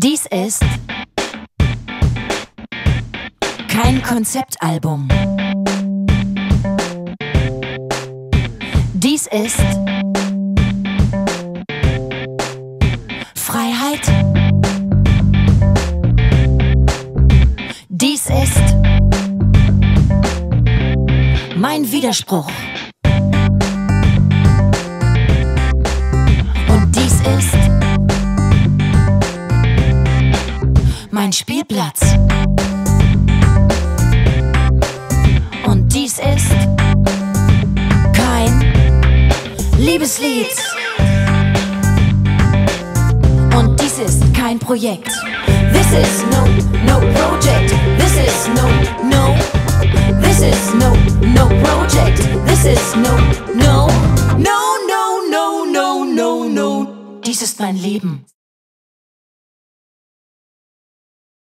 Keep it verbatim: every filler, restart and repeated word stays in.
Dies ist kein Konzeptalbum. Dies ist Freiheit. Dies ist mein Widerspruch. Und dies ist mein Spielplatz. Und dies ist kein Liebeslied. Und dies ist kein Projekt. This is no, no project. This is no, no. This is no, no project. This is no, no. No, no, no, no, no, no. Dies ist mein Leben.